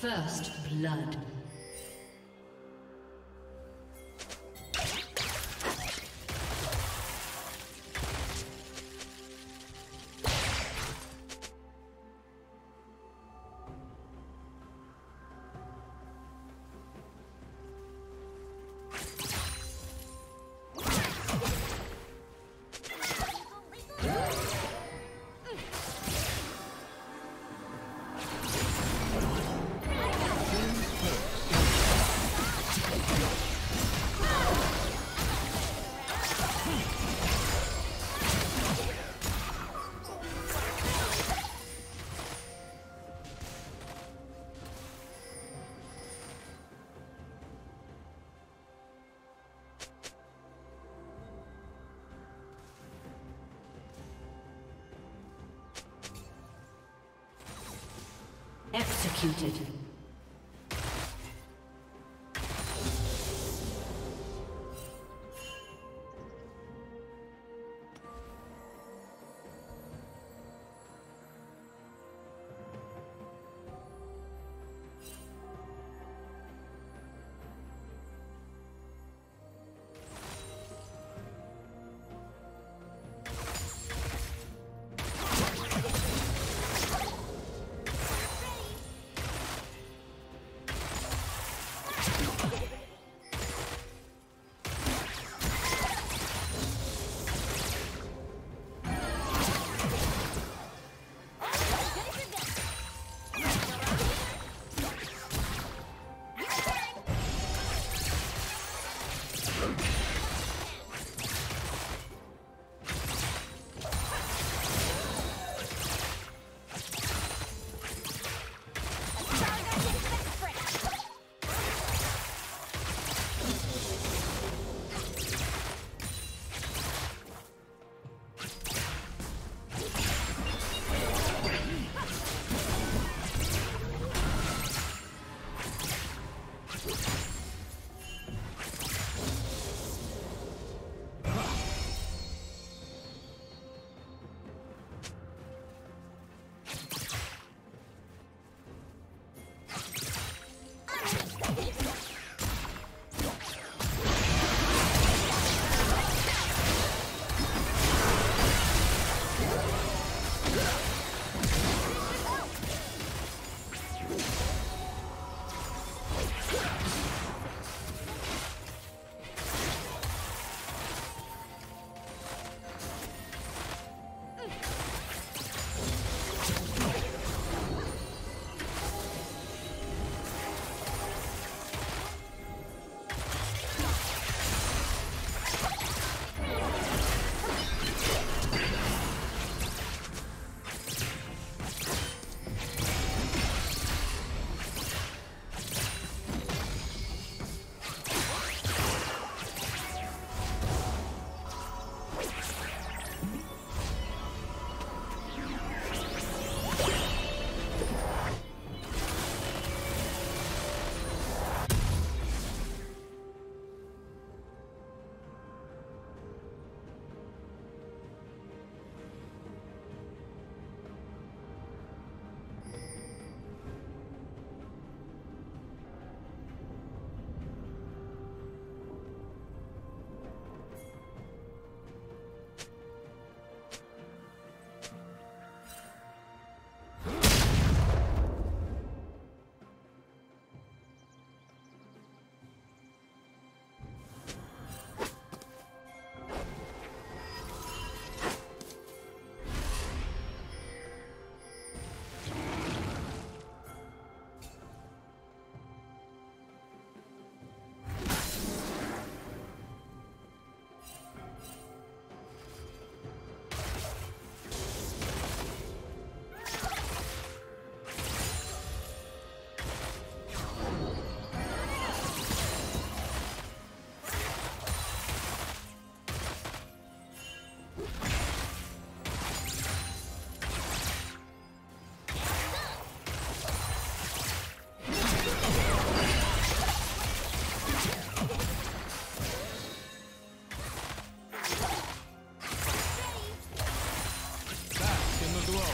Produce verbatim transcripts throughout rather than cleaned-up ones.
First blood. Executed. Back in the glow.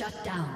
Shut down.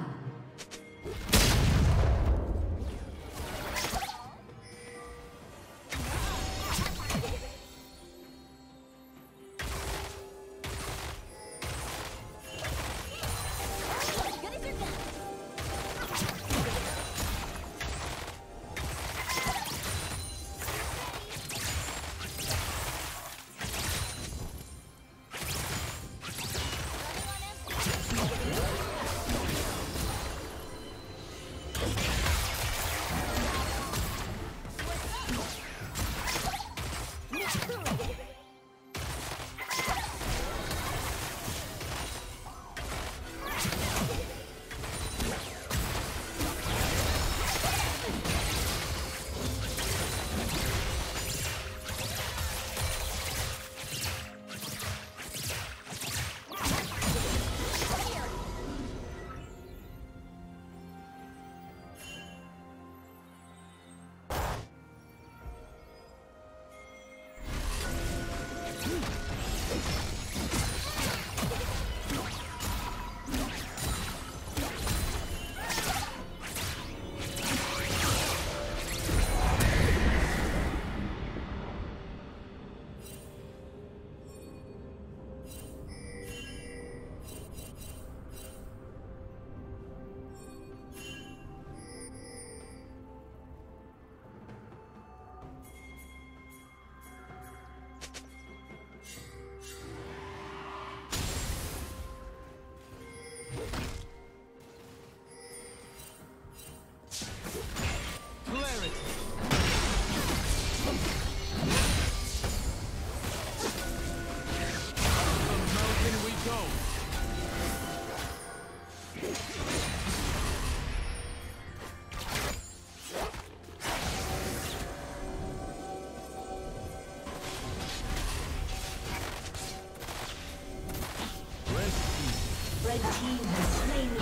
The team has slain the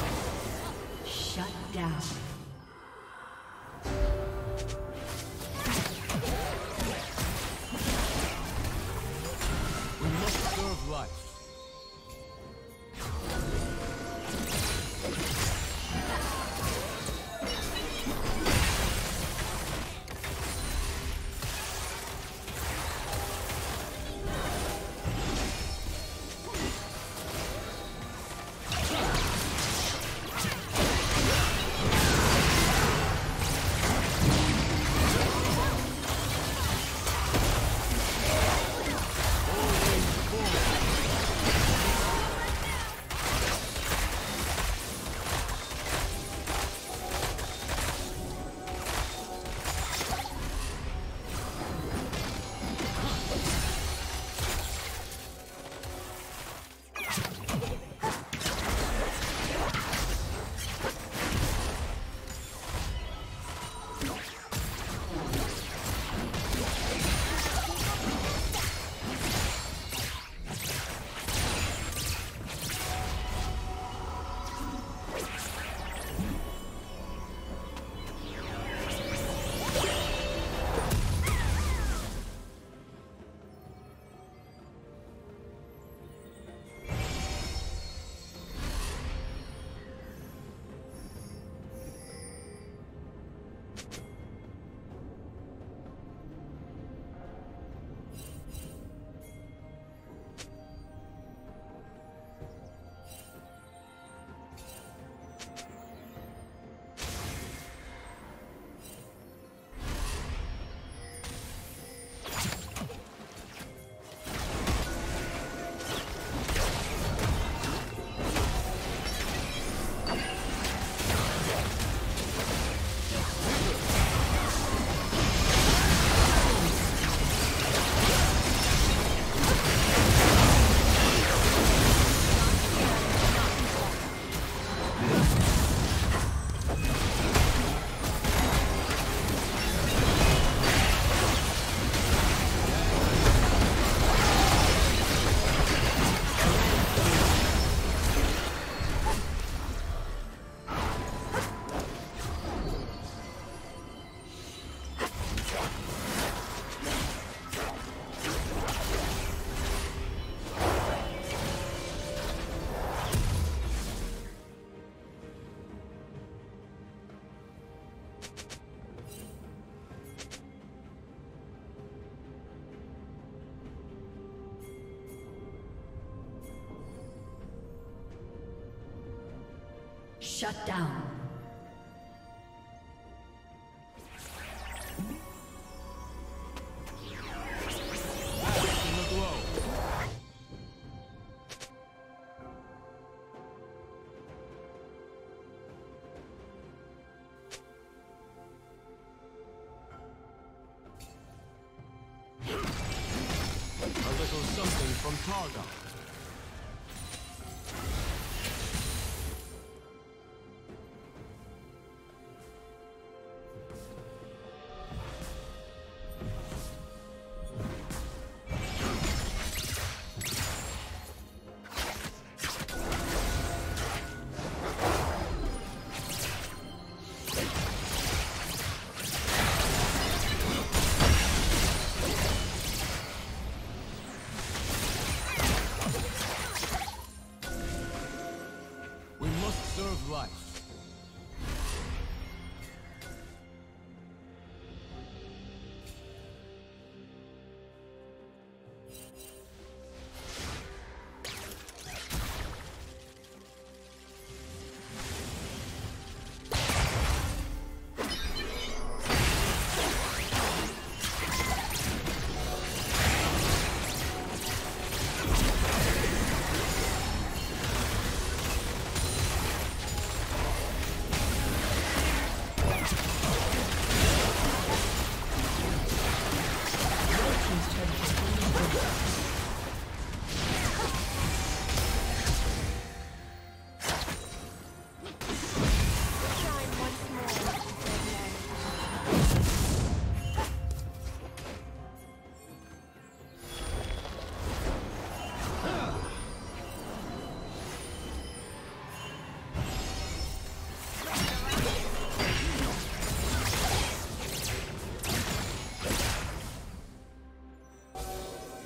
enemy. Shut down. Shut down.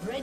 Red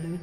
Blue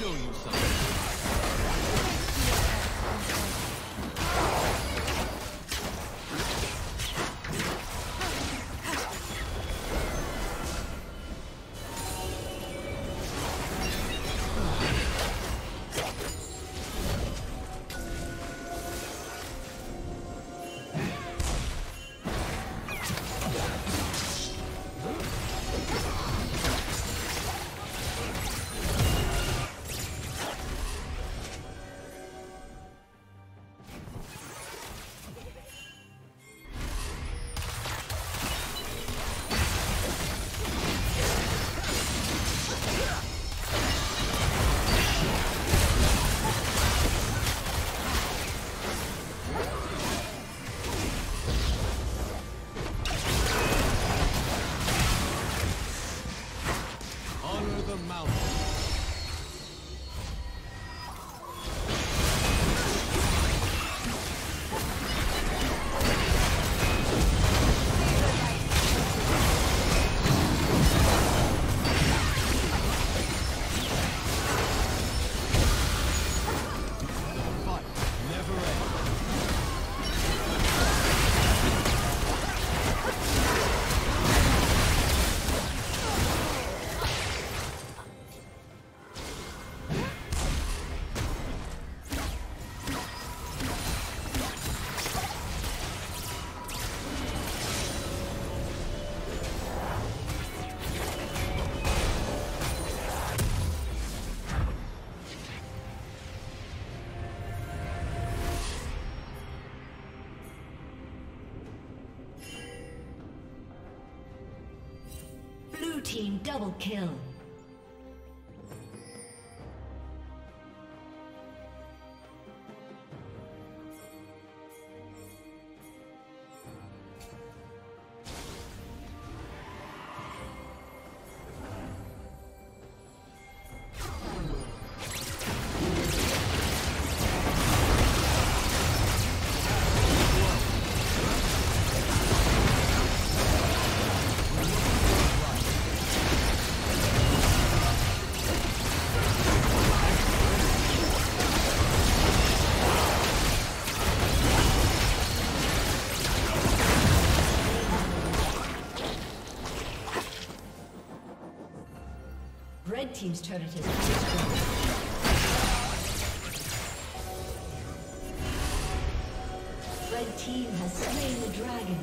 show you team double kill. Red team's turret has been destroyed. Red team has slain the dragon.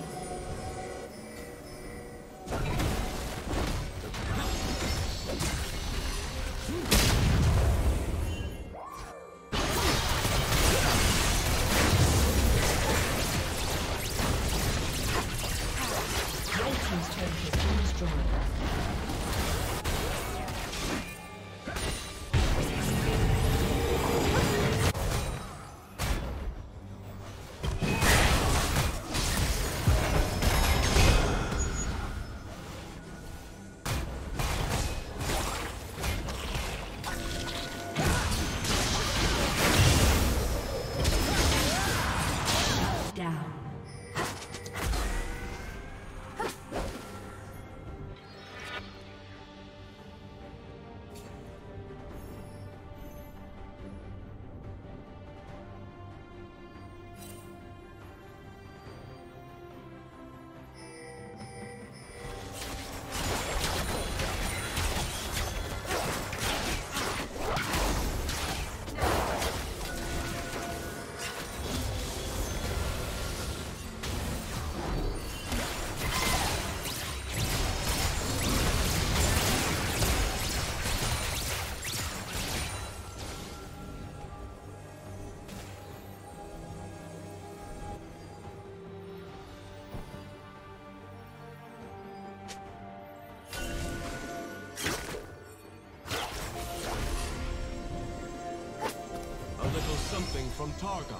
Something from Targa.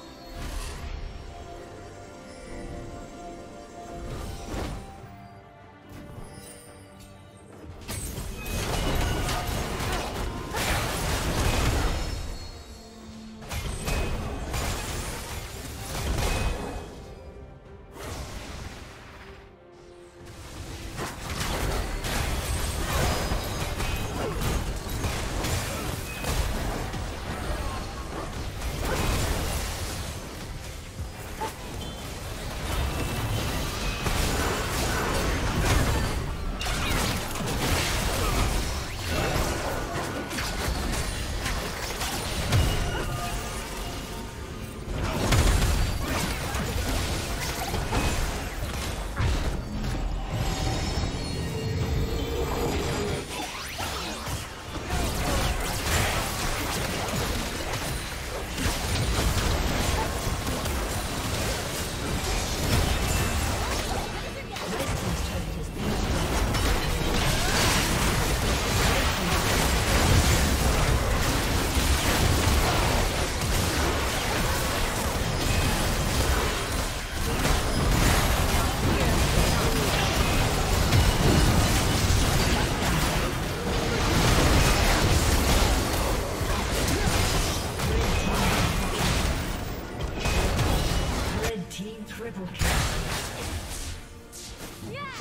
Triple kill. Yeah.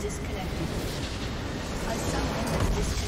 disconnected. A someone has disconnected.